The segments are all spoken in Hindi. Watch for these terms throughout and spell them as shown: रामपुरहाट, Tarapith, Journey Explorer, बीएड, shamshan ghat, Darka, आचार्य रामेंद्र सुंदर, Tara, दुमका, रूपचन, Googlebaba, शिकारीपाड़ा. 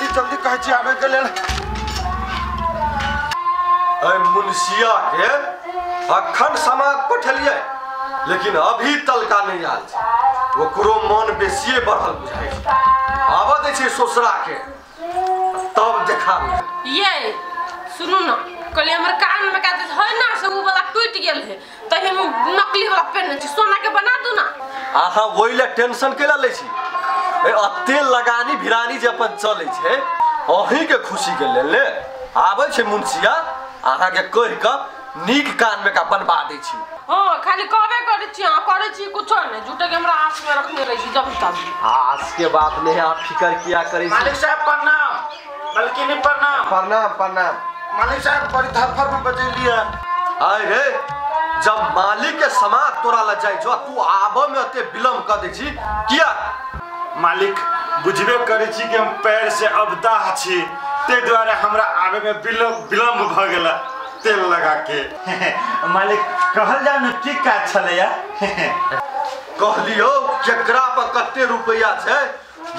जल्दी जल्दी कह छी आबे के लेल ए मुंशिया के अखन समाज पठलिए लेकिन अभी तलका नहीं आल वो करो मन बेसिए बढ़ल बुझाई आबा दे छी ससुरा के तब देखा ये सुनु ना कल हमर कान में का है ना से वो वाला टूट गेल है तभी हम नकली वाला पेन छी सोना के बना दू ना आहा ओइला टेंशन केला ले छी अते लगानी भिरानी जे अपन चले छे अही के खुशी के लेल ले आबे छे मुंशिया आहा के कह के नीक कान में का बनवा दे छी हां खाली कहबे करे छी आ करे छी कुछ नै झूठे के हमरा आस में रखने रही छी जब तब आस के बात नहीं आप फिकर किया करी मालिक साहब प्रणाम बल्कि नहीं प्रणाम प्रणाम प्रणाम मालिक साहब बड़ी धरफर में बजे लिया आय रे जब मालिक के समाज तोरा ल जाय जो तू आबे में अते विलंब कर दे छी किया मालिक बुझबे करे छी कि हम पैर से अबदा छी ते द्वारा हमरा आबे में विलंब भ गेला तेल लगा के मालिक कहल जा न ठीक का छलया कह लियो जकरा पर कते रुपया छे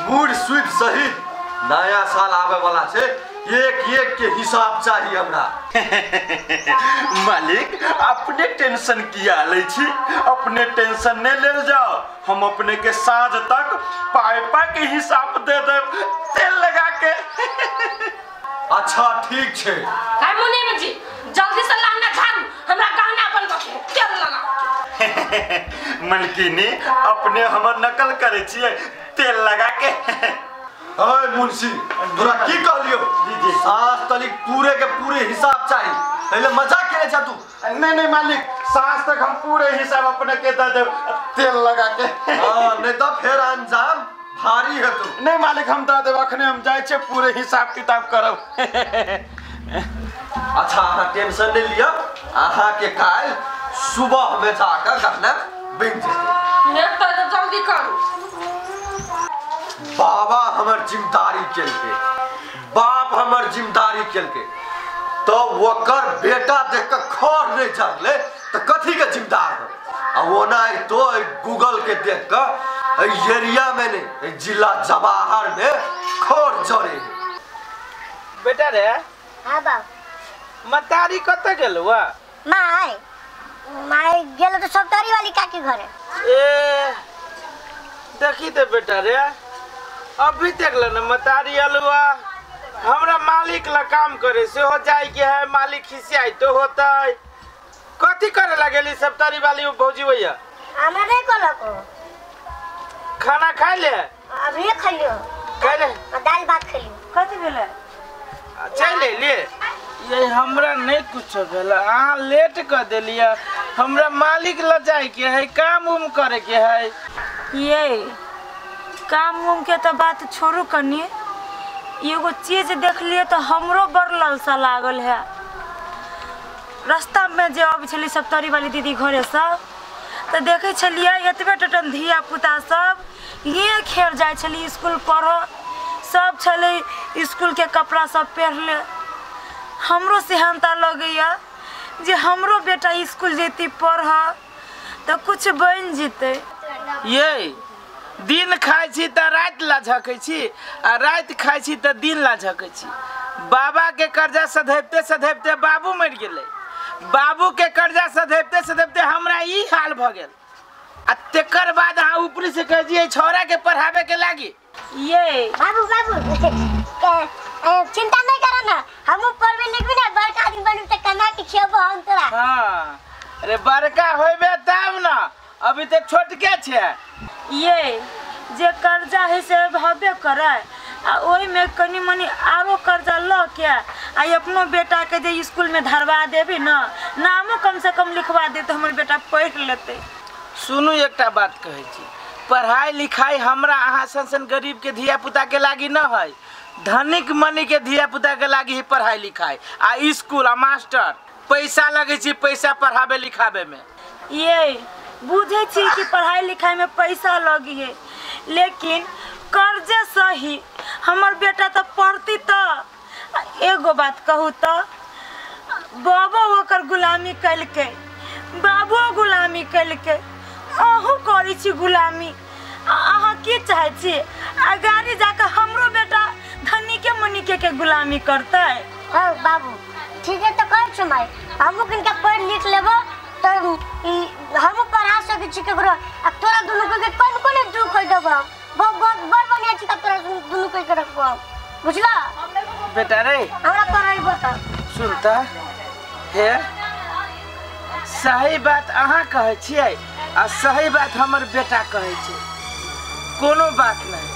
मूड सुद सहित नया साल आबे वाला छे एक एक के हिसाब चाहिए हमरा मालिक अपने टेंशन किया ले छी अपने टेंशन ने ले जाओ हम अपने के साँझ तक पाइपा के हिसाब दे दे तेल लगा के अच्छा ठीक छे काय मुनीम जी जल्दी से लाना झाड़ू हमरा गहना बनवा के तेल लगा मलकिनी अपने हमर नकल करे छिए तेल लगा के ओए मुंशी तोरा की कहलियो जी सास तलिक पूरे के पूरे हिसाब चाहिए पहले मजा करे छ तू नहीं नहीं मालिक सास तक हम पूरे हिसाब अपने के दे दे तेल लगा के हां नहीं तो फिर अंजाम भारी है तू नहीं मालिक हम दे अखने हम जाय छे पूरे हिसाब किताब करब अच्छा आहा टेंशन ले लिया आहा के काल सुबह में जाकर गहना बिन जेते ने तो जल्दी करू बाबा हमर जिम्मेदारी केल के बाप हमर जिम्मेदारी केल के तो वकर बेटा देख के खौर नहीं जागले तो कथी के जिम्मेदार हो आ ओना तो गूगल के देख के एरिया में नहीं जिला जवाहर में खौर जड़े बेटा रे हां बाप मतारी कते गेलवा माय माय गेल तो सप्तारी वाली काकी घरे ए देखी ते बेटा रे अभी तक न मतारी अलवा हमरा मालिक ला काम करे से हो जाए के है मालिक खिसियाई तो होता है कथी करे लगेली सप्तारी वाली भौजी भैया हमरा नहीं कहलो को खाना खा ले अभी खलियो खले दाल भात खलियो कथी भेले चल ले ये हमरा नहीं कुछ भेला आ लेट कर देलिया हमरा मालिक ला जाए के है काम उम करे के है ये काम उम के तो बात छोड़ू कनी एगो चीज देख लिए तो हमरो बड़ ललसा लागल है रास्ता में जे अब छली सप्तरी वाली दीदी घरे से तो देखे छलिए एतबे टटन धिया पुता सब ये खेल जाए छली स्कूल पढ़ो सब छले स्कूल के कपड़ा सब पहनले हमरो सेहनता लगैया जे हमरो बेटा स्कूल जेती पढ़ तो कुछ बन जीते ये दिन खाई छी त रात ला झकै छी आ रात खाई छी त दिन ला झकै छी बाबा के कर्जा सधैबते सधैबते बाबू मर गेले बाबू के कर्जा सधैबते सधैबते हमरा ई हाल भ गेल आ तेकर बाद आ ऊपर से कह दिए छोरा के पढ़ावे के लागी ये बाबू बाबू चिंता नहीं कर ना हम पढ़बे लिखबे ना बड़का आदमी बनब त कमा के खियाबो हम तोरा हां अरे बड़का होइबे तब ना अभी त छोटके छे ये जे कर्जा है से भावे करे आ ओई में कनी मनी आरो कर्जा ल के आ अपनो बेटा के जे स्कूल में धरवा देबी ना नामो कम से कम लिखवा दे तो हमर बेटा पढ़ लेते सुनू एकटा बात कहै छी पढ़ाई लिखाई हमरा आहा संसन गरीब के धिया पुता के लागी ना है धनिक मनी के धिया पुता के लागी ही पढ़ाई लिखाई आ स्कूल आ मास्टर पैसा लगै छी पैसा पढ़ावे लिखावे में ये बुझे छी कि पढ़ाई लिखाई में पैसा लगी है लेकिन कर्जे सही हमर बेटा तो पढ़ती तो एगो बात कहू तो बाबा ओकर गुलामी कल के बाबू गुलामी कल के अहू करी छी गुलामी अहाँ की चाहे छी अगाड़ी जाकर हमरो बेटा धनी के के गुलामी करते है बाबू। ठीक है तो कर समय हमू किनका पढ़ लिख लेबो तो हमू पढ़ा सके छी केकरो। अब तोरा दोनों के कौन-कौन दुख हो देबो बहुत बड़ बनिया छी तोरा दोनों के रखबो बुझला बेटा रे। हमरा पढ़ाई बता सुनता हे सही बात अहा कहे छियै आ सही बात हमर बेटा कहे छै। कोनो बात नहीं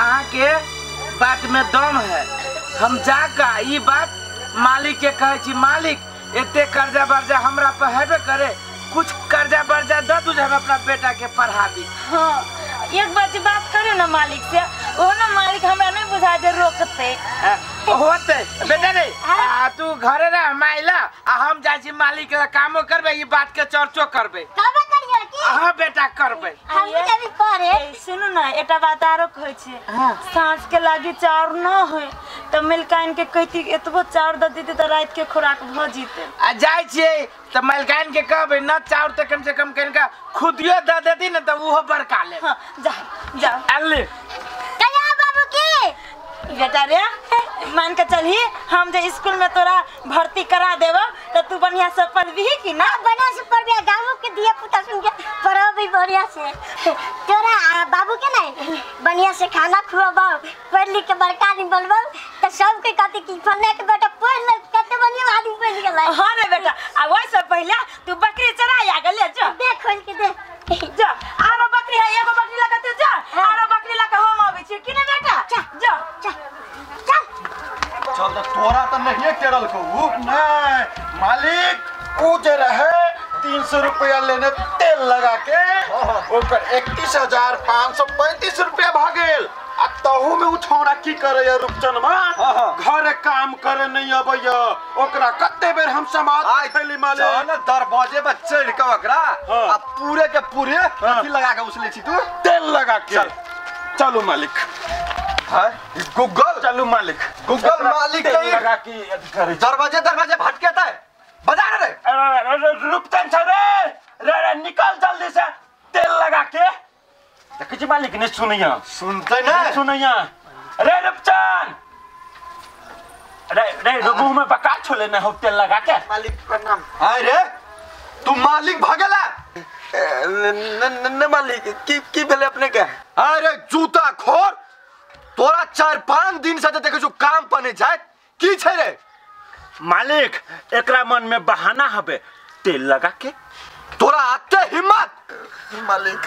अहा के बात में दम है। हम जाका ई बात मालिक के कहे मालिक एते कर्जा बर्जा हमरा पर हेबे करे कुछ कर्जा बर्जा द तू हम अपना बेटा के पढ़ा दी। हाँ एक बार बात करे ना मालिक से ओ ना मालिक हमरा नहीं बुझा दे रोकते होते बेटा रे। आ तू घरे रह माइला आ हम जाई मालिक के कामो करबे ई बात के चर्चो करबे तब करियो की। हां बेटा करबे हम जब करे सुनो ना एटा बात आरो कहे छी। सांस के लागी चार न होए तो मलकाइन के कहती एतबो चाउर द देते तो रात के खुराक भ जीते। आ जाय छियै त मलकाइन के कहबे न चाउर त कम से कम कनिका खुदियो द देती न त उहो बड़का ले। हां जा जा अले कहिया बाबू की बेटा रे मान के चलही हम जे स्कूल में तोरा भर्ती करा देब त तू बढ़िया से पढ़बी कि ना बढ़िया से पढ़बी गांव के दिया पुता सुन के पढ़बी बढ़िया से तोरा बाबू के नहीं बढ़िया से खाना खुआबो पढ़ लिख के बड़का दिन बनबो त सब के कहते कि फलना के बेटा पढ़ ले कते बढ़िया आदमी बन गेला। हां रे बेटा आ ओइ से पहले तू बकरी चरा आ गेले जा दे खोल के दे जा आरो बकरी है एगो बकरी लगाते जा आरो बकरी लगा हम आवे छी कि ना बेटा जा जा चल चल तोरा त नहीं टेरल को नहीं मालिक उ जे रहे 300 रुपया लेने तेल लगा के ओकर 31,535 रुपया भागेल। आ तहू में उ छोरा की करे या रूपचन मान घर काम करे नहीं अबय ओकरा कते बेर हम समाज खैली माले न दरवाजे पर चढ़ के ओकरा आ पूरे के पूरे की लगा के उसले छी तू तेल लगा के चल। चलो मालिक हां गूगल चलो मालिक गूगल मालिक लगा के दरवाजे दरवाजे भटकेता है बजा रे रूपचन रे निकल जल्दी से तेल लगा के देखिए मालिक ने सुनिया सुनते ना सुनिया। अरे रूपचन अरे रे रघु में पका छोले ना होटल लगा के मालिक का नाम। अरे तू मालिक भागला न मालिक की भेले अपने के। अरे जूता खोर तोरा 4-5 दिन से देखे जो काम पने जाए की छै रे मालिक एकरा मन में बहाना हबे तेल लगा के तोरा आते हिम्मत। मालिक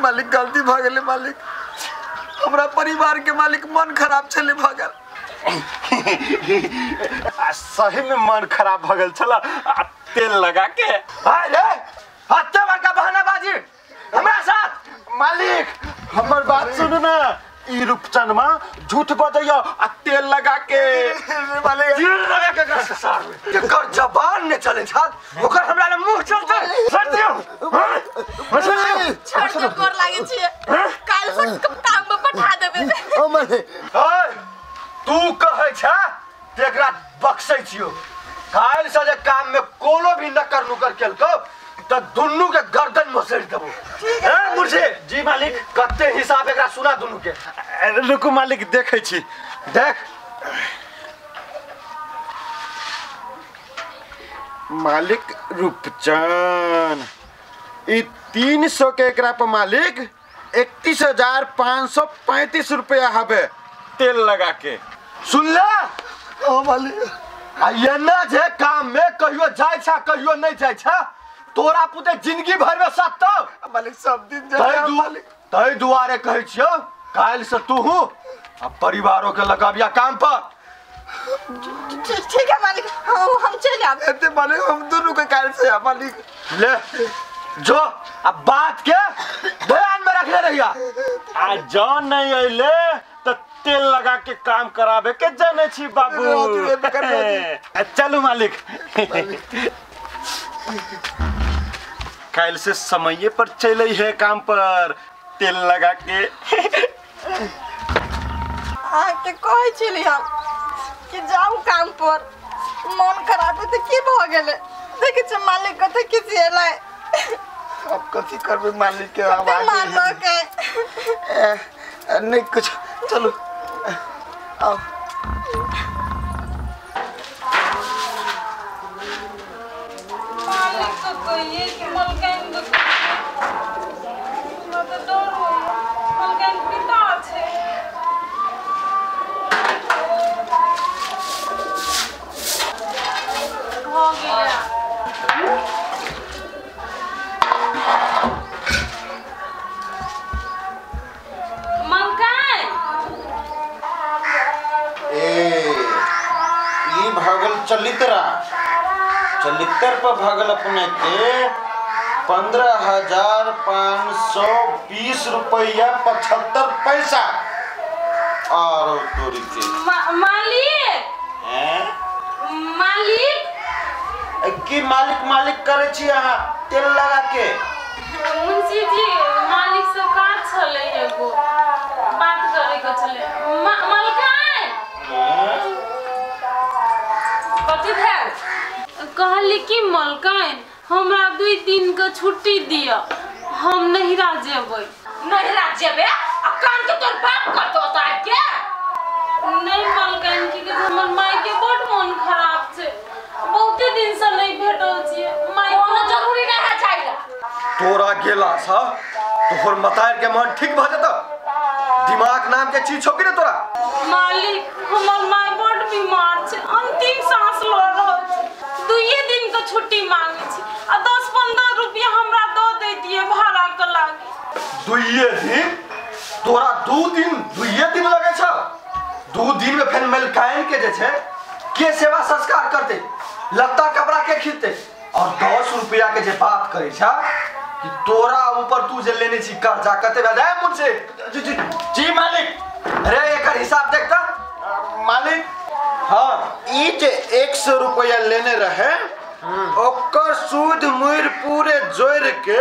मालिक गलती भागले मालिक हमरा परिवार के मालिक मन खराब चले भागल सही में मन खराब भागल चला तेल लगा के। अरे हत्या बड़का बहानाबाजी हमरा साथ मालिक हमर बात सुन ना ई रूपचन मां झूठ बजैया आ तेल लगा के मालिक तेल लगा के कर जबान ने चले छत ओकर हमरा ने मुंह चलते हट दियो कर लागे छी काल से काम में पठा देबे। ओ माने ओय तू कहै छ तेकरा बक्सै छियो काल से जे काम में कोनो भी नकर नुकर केलको त दुन्नु के गर्दन मोसेड़ देबो। ए मुर्शे जी मालिक कते हिसाब एकरा सुना दुन्नु के। रुकु मालिक देखै छी देख मालिक रूपचन ई 300 के एकरा पर मालिक 31,535 रुपया हबे तेल लगा के सुन ले। ओ मालिक आय ना जे काम में कहियो जाय छ कहियो नहीं जाय छ तोरा पुते जिंदगी भर में साथ तब मालिक सब दिन जाय मालिक तई दुआरे कहै छियो काल से तू हूं अब परिवारों के लगाबिया काम पर। ठीक है मालिक हम चल जाब एते मालिक हम दोनों के काल से मालिक ले जो अब बात के ध्यान में रखले रहिया आ जान नहीं आइले तो तेल लगा के काम करावे के जाने छी बाबू। चलो मालिक काल से समय पर चले है काम पर तेल लगा के आके कहे छलिया कि जाऊ काम पर मन खराब त की भ गेले देखे छ मालिक कते की जेला अब कथी करबे मालिक के आवाज मालिक के नहीं कुछ चलो आओ। चलितर पर भागल अपने के 15,520 रुपया 75 पैसा और तोरी के मालिक की मालिक करे छी अहा तेल लगा के मुंशी जी मालिक से काट छले एगो बात करे के छले मलकान कथि भेल कहली कि मलकान हमरा 2 दिन का छुट्टी दिया हम नहीं राजेबे आ कान के तोर बाप करतो त के नहीं मलकान की के हमर माई के बड मन खराब छे बहुते दिन से नहीं भेटो छी माई कोनो जरूरी ना है चाहिए तोरा गेला सा तोहर मतार के मन ठीक भ जत दिमाग नाम के चीज छोकी ना तोरा मालिक हमर माई बड बीमार छे अंतिम सांस लो रहल छे 2 दिन का छुट्टी मांगे छी आ 10-15 रुपया हमरा दो दे दिए भाड़ा के लागे 2 दिन तोरा 2 दिन लगे छ 2 दिन में फेन मलकायन के जे छे के सेवा संस्कार करते लत्ता कपड़ा के खिलते और 10 रुपया के जे बात करे छ कि तोरा ऊपर तू जे लेने छी कर्जा कते बे जाय मुझसे जी मालिक अरे एकर हिसाब देखता मालिक हाँ इज 100 रुपया लेने रहे ओकर सूद मुर पूरे जोड़ के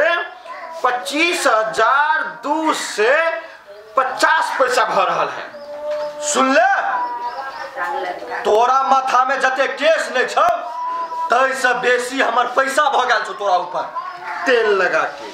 25,250 भर रहल है सुन ले तोरा माथा में जते केस ने छौ तै से बेसी हमर पैसा भ गेल छ तोरा ऊपर तेल लगा के